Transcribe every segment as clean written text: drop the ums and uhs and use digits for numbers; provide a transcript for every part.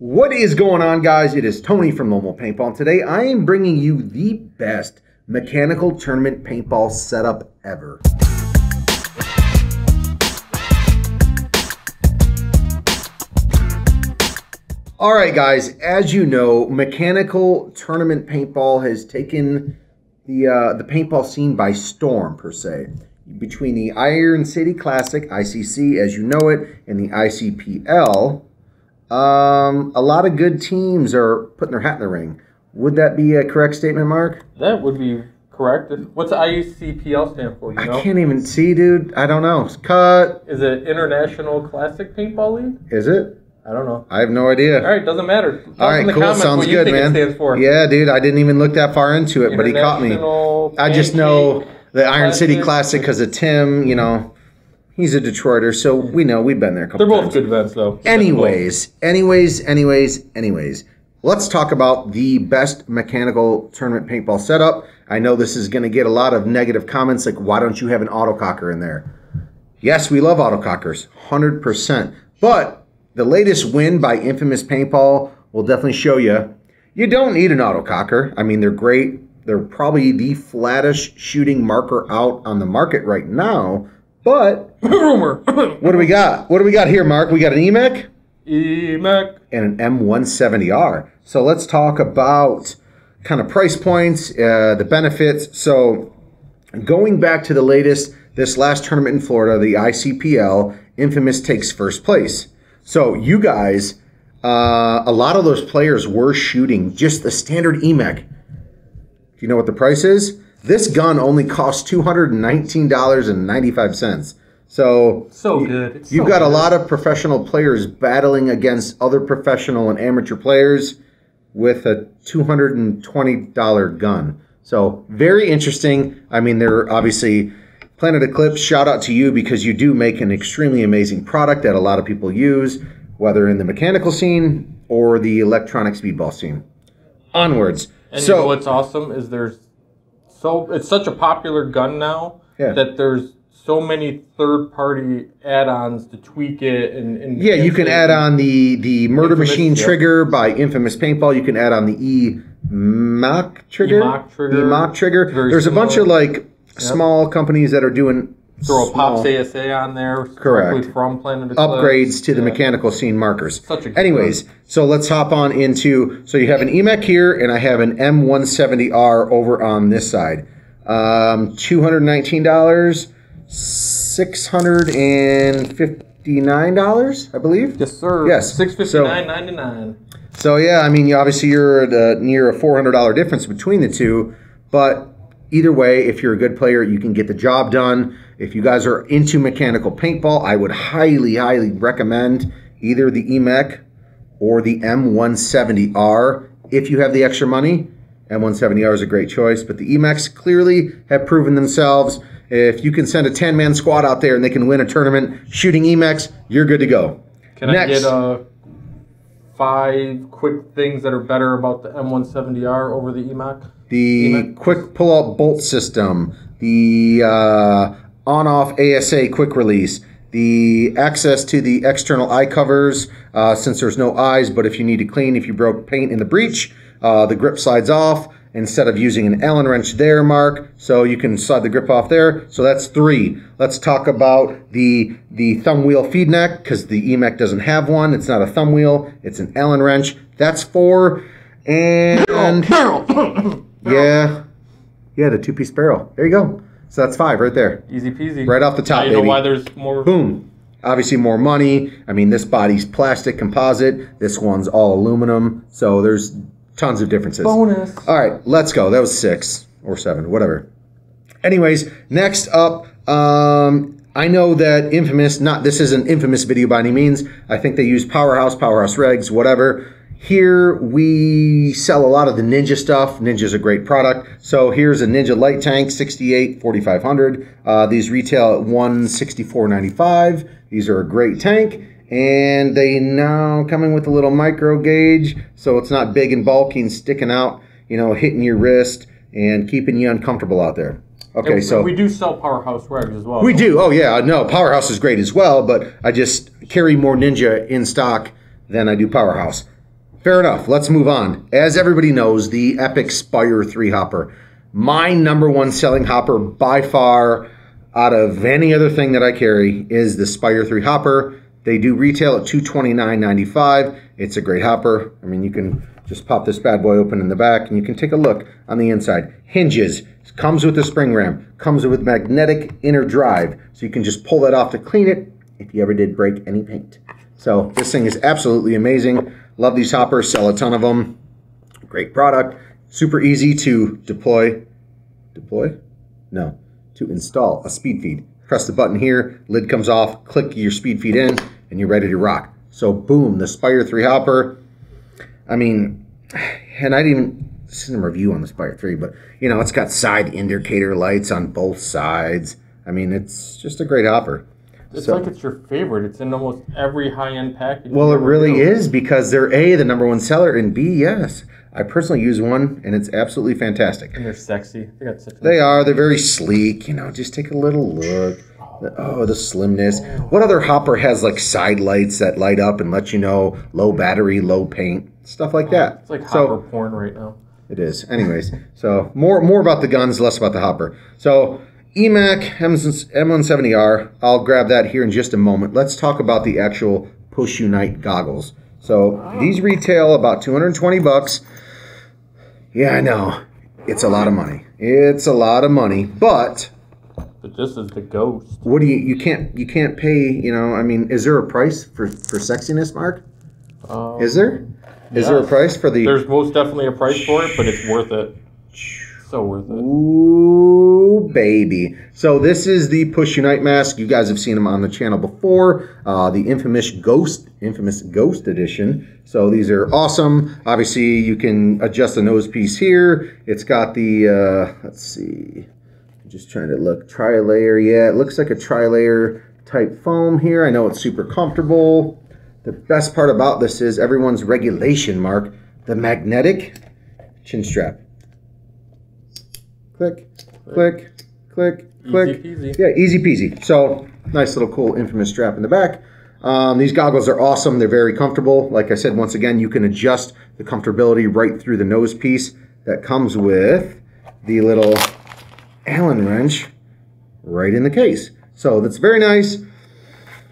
What is going on, guys? It is Tony from Lone Wolf Paintball, and today I am bringing you the best mechanical tournament paintball setup ever. All right, guys, as you know, mechanical tournament paintball has taken the paintball scene by storm, per se. Between the Iron City Classic, ICC, as you know it, and the ICPL, a lot of good teams are putting their hat in the ring. Would that be a correct statement, Mark? That would be correct. What's ICPL stand for? You know? I can't even see, dude. I don't know. Cut. Is it International Classic Paintball League? Is it? I don't know. I have no idea. All right, doesn't matter. All right, cool. Sounds good, man. Yeah, dude. I didn't even look that far into it, but he caught me. I just know the Iron City Classic because of Tim. You know. He's a Detroiter, so we know. We've been there a couple times. They're both good events, though. Anyways. Let's talk about the best mechanical tournament paintball setup. I know this is going to get a lot of negative comments like, why don't you have an autococker in there? Yes, we love autocockers, 100%. But the latest win by Infamous Paintball will definitely show you, you don't need an autococker. I mean, they're great. They're probably the flattest shooting marker out on the market right now. But rumor. What do we got? What do we got here, Mark? We got an Emek, and an M170R. So let's talk about kind of price points, the benefits. So going back to the latest, this last tournament in Florida, the ICPL, Infamous takes first place. So you guys, a lot of those players were shooting just the standard Emek. Do you know what the price is? This gun only costs $219.95. So good. It's you've so got good. A lot of professional players battling against other professional and amateur players with a $220 gun. So very interesting. I mean, they're obviously Planet Eclipse. Shout out to you because you do make an extremely amazing product that a lot of people use, whether in the mechanical scene or the electronic speedball scene. Onwards. And so, you know what's awesome is there's so it's such a popular gun now that there's so many third-party add-ons to tweak it. And yeah, you can add on the Murder Machine trigger by Infamous Paintball. You can add on the Emek trigger. Emek trigger. There's a bunch of like small companies that are doing throw a Pops ASA on there. Correct. From Planet Eclipse. Upgrades to the mechanical scene markers. Such a good one. So let's hop on into, so you have an Emek here, and I have an M170R over on this side. $219, $659, I believe. Yes, sir. Yes. $659.99. So yeah, I mean, you obviously you're at near a $400 difference between the two, but either way, if you're a good player, you can get the job done. If you guys are into mechanical paintball, I would highly, highly recommend either the Emek or the M170R. If you have the extra money, M170R is a great choice. But the Emeks clearly have proven themselves. If you can send a 10-man squad out there and they can win a tournament shooting Emeks, you're good to go. Can I get five quick things that are better about the M170R over the Emek? The quick pull-out bolt system, the on-off ASA quick release, the access to the external eye covers since there's no eyes, but if you need to clean, if you broke paint in the breech, the grip slides off instead of using an Allen wrench there, Mark, so you can slide the grip off there. So that's three. Let's talk about the thumb wheel feed neck because the Emek doesn't have one. It's not a thumb wheel. It's an Allen wrench. That's four. And... Yeah, the two-piece barrel. There you go. So that's five right there. Easy peasy. Right off the top, baby. You know why there's more... Boom. Obviously more money. I mean, this body's plastic composite. This one's all aluminum. So there's tons of differences. Bonus. All right, let's go. That was six or seven, whatever. Anyways, next up, I know that Infamous, this is an Infamous video by any means. I think they use Powerhouse Regs, whatever. Here we sell a lot of the Ninja stuff. Ninja's a great product. So here's a Ninja light tank, 68, 4500. These retail at $164.95. These are a great tank. And they now come in with a little micro gauge. So it's not big and bulky and sticking out, you know, hitting your wrist and keeping you uncomfortable out there. Okay, and so we do sell Powerhouse Regs as well. We do. Oh, yeah. No, Powerhouse is great as well, but I just carry more Ninja in stock than I do Powerhouse. Fair enough. Let's move on. As everybody knows, the Epic Spire 3 Hopper. My number one selling hopper by far out of any other thing that I carry is the Spire 3 Hopper. They do retail at $229.95. It's a great hopper. I mean, you can just pop this bad boy open in the back and you can take a look on the inside. Hinges. Comes with a spring ram. Comes with magnetic inner drive. So you can just pull that off to clean it if you ever did break any paint. So this thing is absolutely amazing. Love these hoppers. Sell a ton of them. Great product. Super easy to deploy. Deploy? No. To install a speed feed. Press the button here. Lid comes off. Click your speed feed in and you're ready to rock. So boom, the Spire 3 Hopper. I mean, and I didn't even... This isn't a review on the Spire 3, but, you know, it's got side indicator lights on both sides. I mean, it's just a great hopper. It's so, like it's your favorite. It's in almost every high-end package. Well, it really is because they're A, the number one seller, and B, yes. I personally use one, and it's absolutely fantastic. And they're sexy. They got sexy. They are. They're very sleek. You know, just take a little look. Oh, the slimness. What other hopper has, like, side lights that light up and let you know low battery, low paint, stuff like that? It's like hopper porn right now. It is. Anyways, so more about the guns, less about the hopper. So Emek M170R, I'll grab that here in just a moment. Let's talk about the actual Push Unite goggles. So these retail about 220 bucks. Yeah, I know. It's a lot of money. It's a lot of money, but this is the ghost. What do you can't pay, you know, I mean, is there a price for sexiness, Mark? Is there? Is there a price for the... There's most definitely a price for it, but it's worth it. So worth it. Ooh, baby. So this is the Push Unite mask. You guys have seen them on the channel before. The infamous Ghost edition. So these are awesome. Obviously, you can adjust the nose piece here. It's got the, let's see. I'm just trying to look. Tri-layer, yeah. It looks like a tri-layer type foam here. I know it's super comfortable. The best part about this is everyone's regulation, Mark. The magnetic chin strap. Click, click, click, click. Easy peasy. Yeah, easy peasy. So, nice little cool infamous strap in the back. These goggles are awesome. They're very comfortable. Like I said, once again, you can adjust the comfortability right through the nose piece that comes with the little Allen wrench right in the case. So, that's very nice.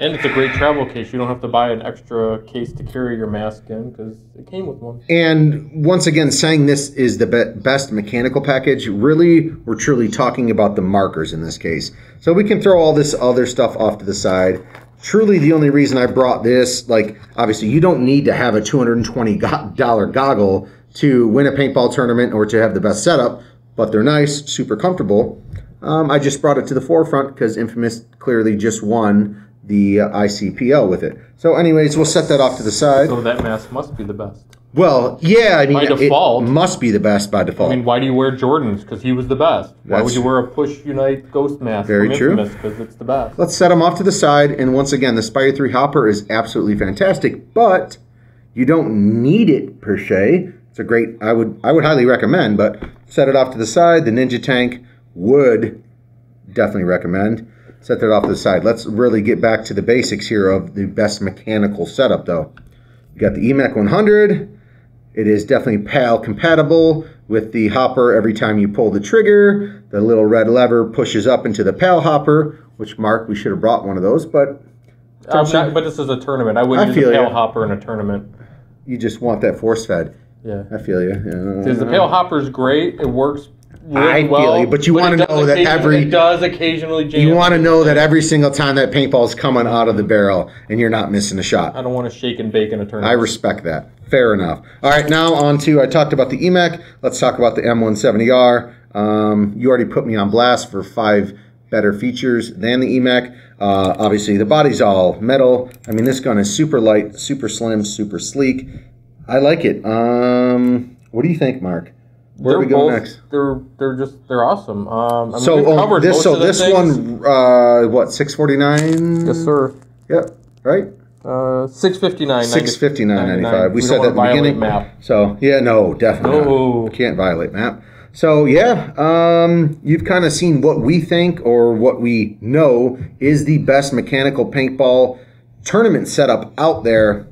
And it's a great travel case. You don't have to buy an extra case to carry your mask in because it came with one. And once again, saying this is the best mechanical package, really, we're truly talking about the markers in this case. So we can throw all this other stuff off to the side. Truly, the only reason I brought this, like, obviously, you don't need to have a $220 goggle to win a paintball tournament or to have the best setup, but they're nice, super comfortable. I just brought it to the forefront because Infamous clearly just won the ICPL with it. So anyways, we'll set that off to the side. So that mask must be the best. Well, yeah, I mean, by default, it must be the best by default. I mean, why do you wear Jordans? Because he was the best. Why would you wear a Push Unite Ghost mask? Very true. Because it's the best. Let's set them off to the side. And once again, the Spire 3 Hopper is absolutely fantastic, but you don't need it per se. It's a great, I would highly recommend, but set it off to the side. The Ninja Tank would definitely recommend. Set that off to the side. Let's really get back to the basics here of the best mechanical setup, though. You got the Emek 100. It is definitely PAL compatible with the hopper. Every time you pull the trigger, the little red lever pushes up into the PAL hopper, which, Mark, we should have brought one of those, but... but this is a tournament. I wouldn't use a PAL hopper in a tournament. You just want that force-fed. Yeah. I feel you. Because the PAL hopper's great. It works really feel you, but you want to know that every... It does occasionally jam. You want to know that every single time that paintball's coming out of the barrel and you're not missing a shot. I don't want to shake and bake in a tournament. I respect that. Fair enough. All right, now on to... I talked about the Emek. Let's talk about the M170R. You already put me on blast for 5 better features than the Emek. Obviously, the body's all metal. I mean, this gun is super light, super slim, super sleek. I like it. What do you think, Mark? Where do we go next? They're awesome. I mean, so this one, what, 649? Yes, sir. Yep. Right. 659. 659.95. We said that at the beginning. Map. So yeah, no, definitely not. Can't violate map. So yeah, you've kind of seen what we think or what we know is the best mechanical paintball tournament setup out there.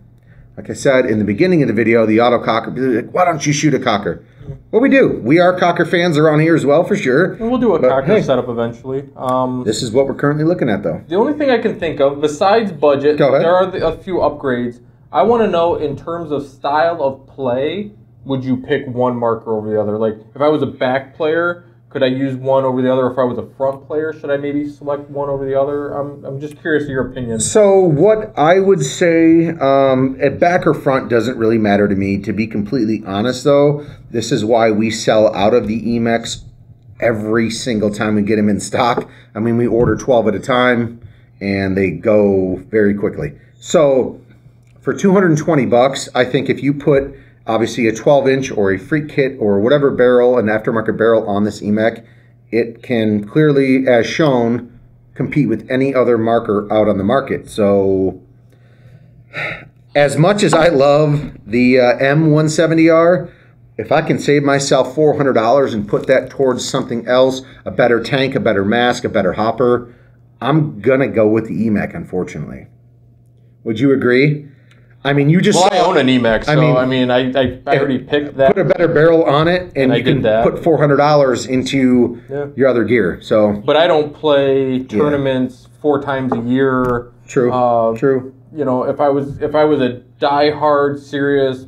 Like I said in the beginning of the video, the auto cocker, like, why don't you shoot a cocker? Well, we do. We are cocker fans around here as well, for sure. And we'll do a cocker setup eventually. This is what we're currently looking at, though. The only thing I can think of, besides budget, there are a few upgrades. I want to know, in terms of style of play, would you pick one marker over the other? Like, if I was a back player, could I use one over the other? If I was a front player, should I maybe select one over the other? I'm just curious of your opinion. So what I would say, at back or front doesn't really matter to me. To be completely honest, though, this is why we sell out of the Emex every single time we get them in stock. I mean, we order 12 at a time, and they go very quickly. So for 220 bucks, I think if you put obviously a 12-inch or a freak kit or whatever barrel, an aftermarket barrel on this Emek, it can clearly, as shown, compete with any other marker out on the market. So as much as I love the M170R, if I can save myself $400 and put that towards something else, a better tank, a better mask, a better hopper, I'm going to go with the Emek, unfortunately. Would you agree? I mean, you just. Well, I own an Emek, so I already picked that. Put a better barrel on it, and you can put $400 into your other gear. So, but I don't play tournaments 4 times a year. True. True. You know, if I was a diehard serious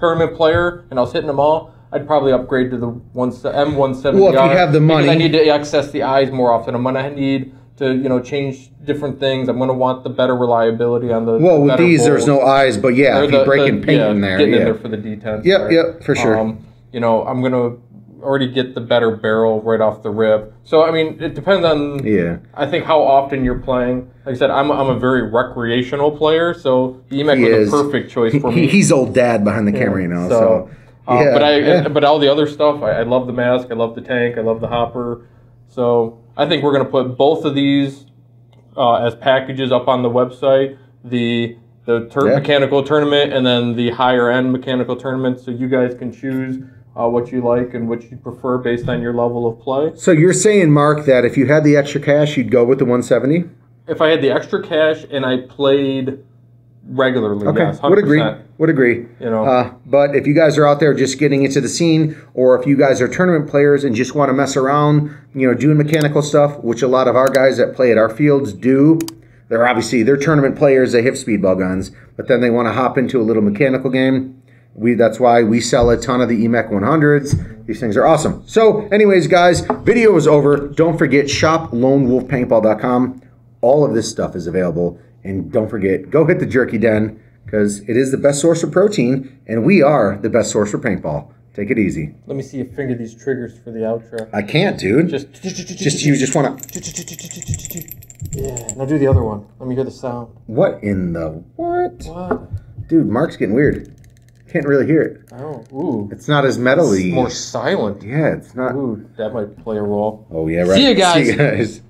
tournament player, and I was hitting them all, I'd probably upgrade to the M170R. Well, if you have the money, I need to access the eyes more often. I'm gonna need to, you know, change different things. I'm going to want the better reliability on the. Well, with these, bolts. There's no eyes, but yeah, if you break and paint in there. Getting in there for the detents. Yep, yep, for sure. You know, I'm going to already get the better barrel right off the rip. So, I mean, it depends on, I think, how often you're playing. Like I said, I'm a very recreational player, so the Emek was a perfect choice for me. He's old dad behind the camera, you know, so. But all the other stuff, I love the mask, I love the tank, I love the hopper, so. I think we're going to put both of these as packages up on the website, the mechanical tournament and then the higher-end mechanical tournament, so you guys can choose what you like and what you prefer based on your level of play. So you're saying, Mark, that if you had the extra cash, you'd go with the 170? If I had the extra cash and I played regularly, yes, 100%. Would agree. You know, but if you guys are out there just getting into the scene, or if you guys are tournament players and just want to mess around, you know, doing mechanical stuff, which a lot of our guys that play at our fields do. They're obviously tournament players. They have speedball guns, but then they want to hop into a little mechanical game. That's why we sell a ton of the Emek 100s. These things are awesome. So, anyways, guys, video is over. Don't forget, shop LoneWolfPaintball.com. All of this stuff is available. And don't forget, go hit the Jerky Den, because it is the best source for protein, and we are the best source for paintball. Take it easy. Let me see you finger these triggers for the outro. I can't, dude. You just want to. Yeah. Now do the other one. Let me hear the sound. What in the what? What? Dude, Mark's getting weird. Can't really hear it. Oh, ooh. It's not as metally. It's more silent. Yeah, it's not. Ooh, that might play a role. Oh yeah, right. See you guys.